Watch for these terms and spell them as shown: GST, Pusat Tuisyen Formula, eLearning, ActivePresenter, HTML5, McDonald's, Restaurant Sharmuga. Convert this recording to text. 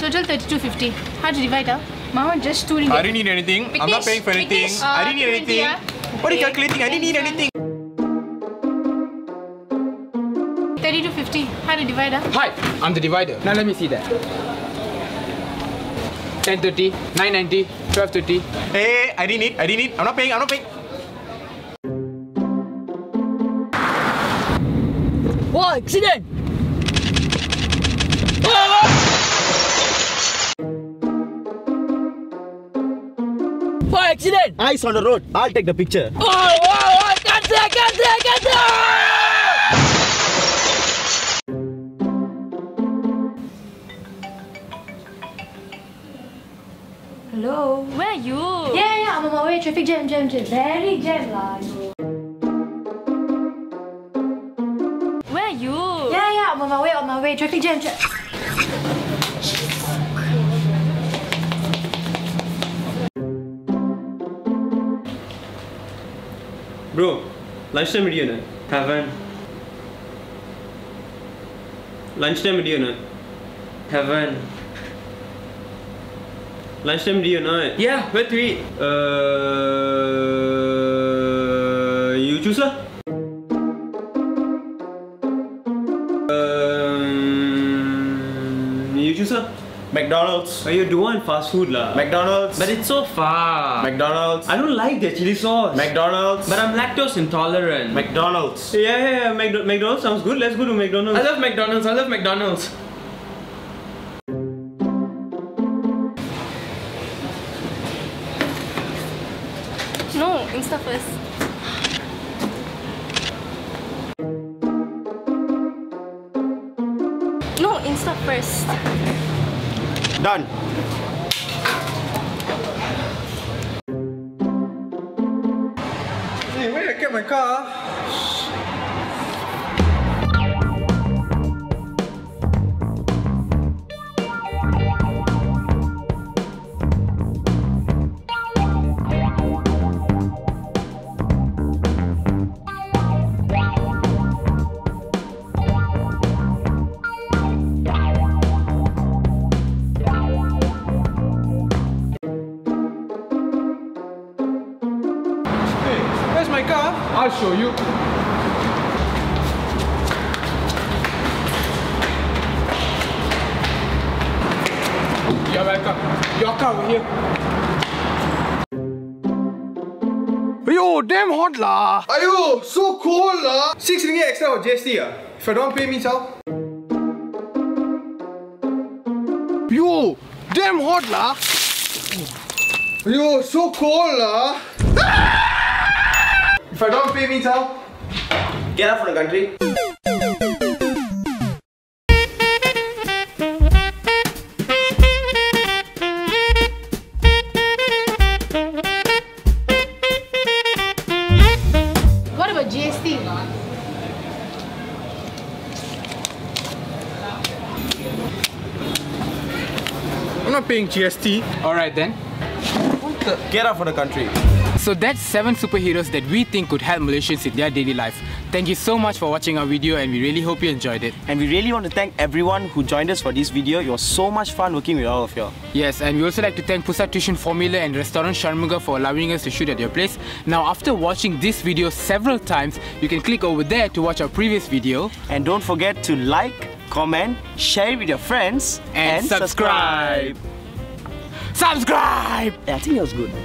Total 32.50. How to divide up? Mama just two ringgit. I didn't need anything. Big I'm not paying for anything. I didn't need anything. What are you calculating? I didn't need anything. 32.50. How to divide up? Hi, I'm the divider. Now let me see that. 10.30, 9.90, 12.30. Hey, I didn't need. I'm not paying. Whoa, accident! Whoa, accident! Eyes on the road. I'll take the picture. Oh, wow, cancel! Hello? Where are you? Yeah, I'm on my way. Traffic jam. Very jam lah. Where are you? Yeah, I'm on my way. Traffic jam. Bro, lunchtime video na? Haven't. Lunchtime video na? Haven't. Lunchtime video night. Yeah, where to eat? You choose lah. You choose lah. McDonald's. Oh, you do want fast food lah. McDonald's. But it's so far. McDonald's. I don't like the chili sauce. McDonald's. But I'm lactose intolerant. McDonald's. Yeah. McDonald's sounds good. Let's go to McDonald's. I love McDonald's. No, Insta first. No, Insta first. Done. Hey, where did I get my car? I'll show you. You're welcome. Your car over here. Yo, damn hot lah. Ayo, so cold lah. 6 ringgit extra for GST ah. If I don't pay means how? Yo, damn hot lah. Yo, so cold lah. Ah! If I don't pay means how? Get out from the country. What about GST? I'm not paying GST. Alright then. Get out from the country. So that's 7 superheroes that we think could help Malaysians in their daily life. Thank you so much for watching our video and we really hope you enjoyed it. And we really want to thank everyone who joined us for this video. It was so much fun working with all of you. Yes, and we also like to thank Pusat Tuisyen Formula and Restaurant Sharmuga for allowing us to shoot at your place. Now after watching this video several times, you can click over there to watch our previous video. And don't forget to like, comment, share with your friends and subscribe! I think that was good.